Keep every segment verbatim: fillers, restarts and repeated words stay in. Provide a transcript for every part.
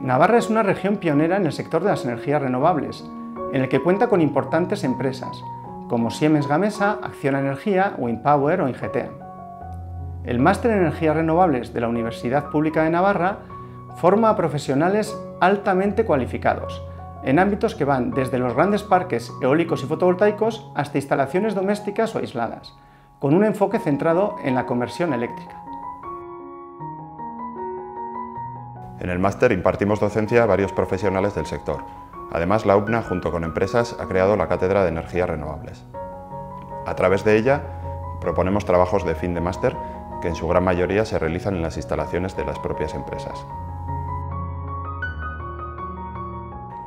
Navarra es una región pionera en el sector de las energías renovables, en el que cuenta con importantes empresas, como Siemens Gamesa, Acciona Energía, Windpower o I G T. El Máster en Energías Renovables de la Universidad Pública de Navarra forma a profesionales altamente cualificados, en ámbitos que van desde los grandes parques eólicos y fotovoltaicos hasta instalaciones domésticas o aisladas, con un enfoque centrado en la conversión eléctrica. En el máster impartimos docencia a varios profesionales del sector. Además, la U P N A, junto con empresas, ha creado la Cátedra de Energías Renovables. A través de ella, proponemos trabajos de fin de máster que en su gran mayoría se realizan en las instalaciones de las propias empresas.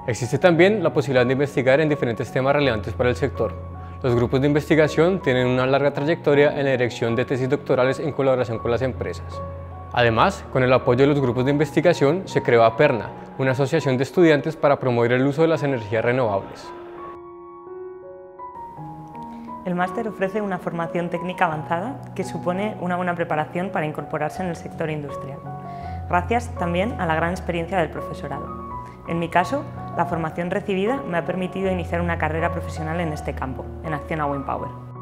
Existe también la posibilidad de investigar en diferentes temas relevantes para el sector. Los grupos de investigación tienen una larga trayectoria en la dirección de tesis doctorales en colaboración con las empresas. Además, con el apoyo de los grupos de investigación se creó Perna, una asociación de estudiantes para promover el uso de las energías renovables. El máster ofrece una formación técnica avanzada que supone una buena preparación para incorporarse en el sector industrial, gracias también a la gran experiencia del profesorado. En mi caso, la formación recibida me ha permitido iniciar una carrera profesional en este campo, en Acciona Windpower.